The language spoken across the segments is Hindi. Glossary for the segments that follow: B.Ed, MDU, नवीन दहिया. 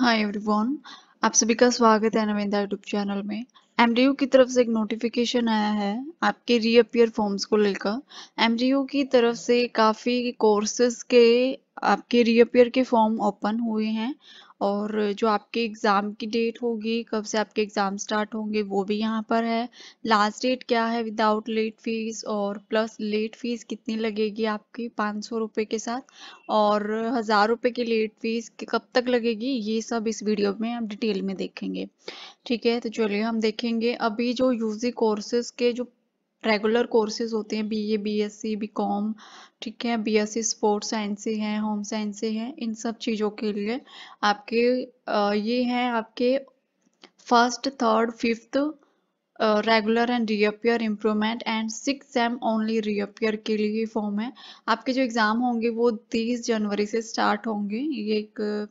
हाय एवरीवन, आप सभी का स्वागत है नवीन दहिया यूट्यूब चैनल में। एमडीयू की तरफ से एक नोटिफिकेशन आया है आपके रीअपियर फॉर्म्स को लेकर। एमडीयू की तरफ से काफ़ी कोर्सेज के आपके रीअपियर के फॉर्म ओपन हुए हैं और जो आपके एग्ज़ाम की डेट होगी, कब से आपके एग्ज़ाम स्टार्ट होंगे, वो भी यहाँ पर है। लास्ट डेट क्या है विदाउट लेट फीस और प्लस लेट फीस कितनी लगेगी आपकी 500 रुपये के साथ और 1000 रुपये की लेट फीस कब तक लगेगी, ये सब इस वीडियो में हम डिटेल में देखेंगे। ठीक है, तो चलिए हम देखेंगे। अभी जो यूजी कोर्सेज के जो रेगुलर कोर्सेज होते हैं बीए, बीएससी, बीकॉम, ठीक है, बीएससी स्पोर्ट्स साइंस से हैं, होम साइंस से हैं, इन सब चीज़ों के लिए आपके ये हैं आपके first, third, fifth regular and reappear, improvement and 6 sem only reappear के लिए फॉर्म है। आपके जो एग्ज़ाम होंगे वो 30 जनवरी से स्टार्ट होंगे। ये एक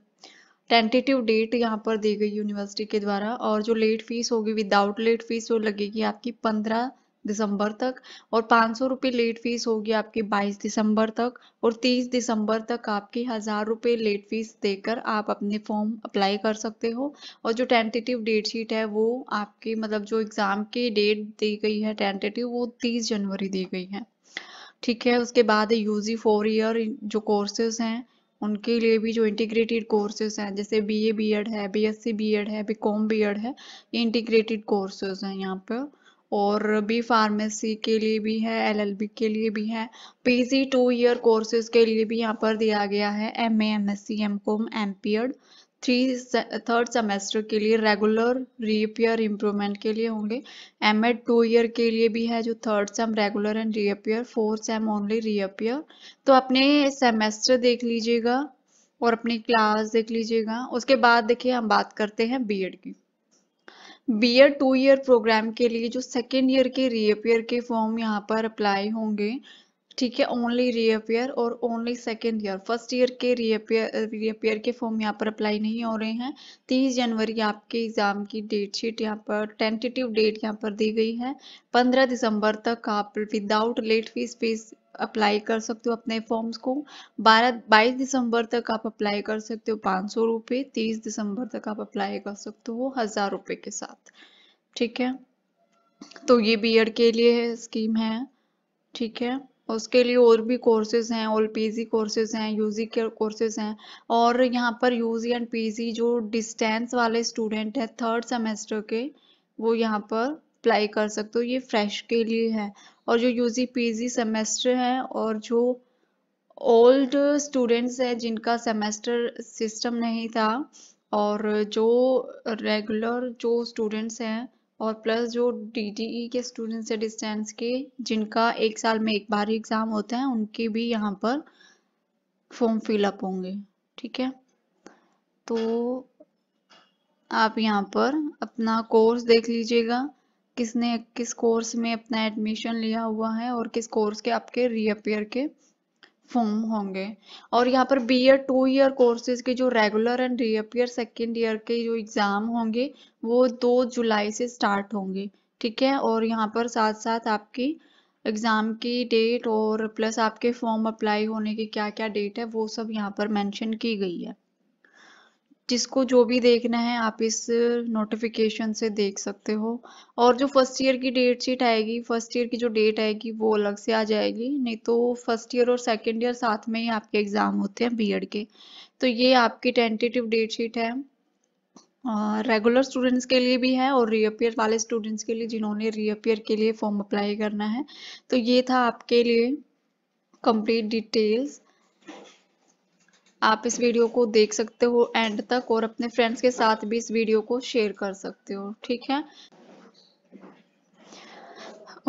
टेंटेटिव डेट यहाँ पर दी गई यूनिवर्सिटी के द्वारा। और जो लेट फीस होगी विदाउट लेट फीस वो लगेगी आपकी 15 दिसंबर तक और 500 रुपये लेट फीस होगी आपकी 22 दिसंबर तक और 30 दिसंबर तक आपकी 1000 रुपये लेट फीस देकर आप अपने फॉर्म अप्लाई कर सकते हो। और जो टेंटेटिव डेट शीट है वो आपकी मतलब जो एग्ज़ाम की डेट दी गई है टेंटेटिव वो 30 जनवरी दी गई है। ठीक है, उसके बाद यूजी 4 ईयर जो कोर्सेज हैं उनके लिए भी जो इंटीग्रेटेड कोर्सेज हैं जैसे बीए बीएड है, बीएससी बीएड है, बीकॉम बीएड है, इंटीग्रेटेड कोर्सेज हैं यहाँ पर। और बी फार्मेसी के लिए भी है, एलएलबी के लिए भी है, पीजी 2 ईयर कोर्सेज के लिए भी यहाँ पर दिया गया है, MA, MSc, MCom, MPEd 3rd semester के लिए रेगुलर रीअपियर इम्प्रूवमेंट के लिए होंगे। एमएड 2 ईयर के लिए भी है जो 3rd sem regular and reappear, 4th sem only reappear. तो अपने सेमेस्टर देख लीजिएगा और अपनी क्लास देख लीजिएगा। उसके बाद देखिए हम बात करते हैं बीएड की। बीएड 2 ईयर प्रोग्राम के लिए जो 2nd ईयर के रीअपियर के फॉर्म यहाँ पर अप्लाई होंगे। ठीक है, ओनली रीअपियर और only 2nd year, 1st year के रीअपियर के फॉर्म यहाँ पर अप्लाई नहीं हो रहे हैं। 30 जनवरी आपके एग्ज़ाम की डेट शीट यहाँ पर टेंटेटिव डेट यहाँ पर दी गई है। 15 दिसंबर तक आप विदाउट लेट फीस अप्लाई कर सकते हो अपने फॉर्म्स को। 22 दिसंबर तक आप अप्लाई कर सकते हो 500 रुपये, 30 दिसंबर तक आप अप्लाई कर सकते हो 1000 रुपये के साथ। ठीक है, तो ये बीएड के लिए स्कीम है। ठीक है, उसके लिए और भी कोर्सेज हैं, और पीजी कोर्सेज हैं, यूजी के कोर्सेज हैं। और यहाँ पर यूजी एंड पीजी जो डिस्टेंस वाले स्टूडेंट हैं 3rd सेमेस्टर के, वो यहाँ पर अप्लाई कर सकते हो। ये फ्रेश के लिए है। और जो यूजी पीजी सेमेस्टर है और जो ओल्ड स्टूडेंट्स हैं जिनका सेमेस्टर सिस्टम नहीं था और जो रेगुलर जो स्टूडेंट्स हैं और प्लस जो डीडीई के स्टूडेंट्स हैं डिस्टेंस के जिनका 1 साल में 1 बार ही एग्ज़ाम होता है, उनके भी यहाँ पर फॉर्म फिलअप होंगे। ठीक है, तो आप यहाँ पर अपना कोर्स देख लीजिएगा, किसने किस कोर्स में अपना एडमिशन लिया हुआ है और किस कोर्स के आपके रीअपियर के फॉर्म होंगे। और यहाँ पर बीएड 2 ईयर कोर्सेज के जो regular and reappear 2nd year के जो एग्ज़ाम होंगे वो 2 जुलाई से स्टार्ट होंगे। ठीक है, और यहाँ पर साथ साथ आपकी एग्ज़ाम की डेट और प्लस आपके फॉर्म अप्लाई होने की क्या क्या डेट है वो सब यहाँ पर मैंशन की गई है। जिसको जो भी देखना है आप इस नोटिफिकेशन से देख सकते हो। और जो 1st ईयर की डेट शीट आएगी, 1st ईयर की जो डेट आएगी वो अलग से आ जाएगी, नहीं तो 1st ईयर और 2nd ईयर साथ में ही आपके एग्ज़ाम होते हैं बीएड के। तो ये आपकी टेंटेटिव डेट शीट है, रेगुलर स्टूडेंट्स के लिए भी है और रीअपियर वाले स्टूडेंट्स के लिए जिन्होंने रीअपियर के लिए फॉर्म अप्लाई करना है। तो ये था आपके लिए कंप्लीट डिटेल्स। आप इस वीडियो को देख सकते हो एंड तक और अपने फ्रेंड्स के साथ भी इस वीडियो को शेयर कर सकते हो। ठीक है,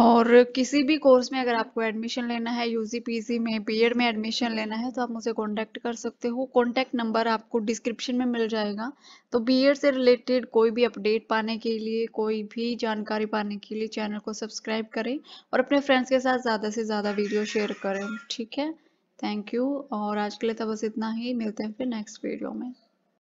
और किसी भी कोर्स में अगर आपको एडमिशन लेना है, यूजी पीजी में, बीएड में एडमिशन लेना है, तो आप मुझे कांटेक्ट कर सकते हो। कांटेक्ट नंबर आपको डिस्क्रिप्शन में मिल जाएगा। तो बीएड से रिलेटेड कोई भी अपडेट पाने के लिए, कोई भी जानकारी पाने के लिए चैनल को सब्सक्राइब करें और अपने फ्रेंड्स के साथ ज़्यादा से ज़्यादा वीडियो शेयर करें। ठीक है, थैंक यू। और आज के लिए तो बस इतना ही, मिलते हैं फिर नेक्स्ट वीडियो में।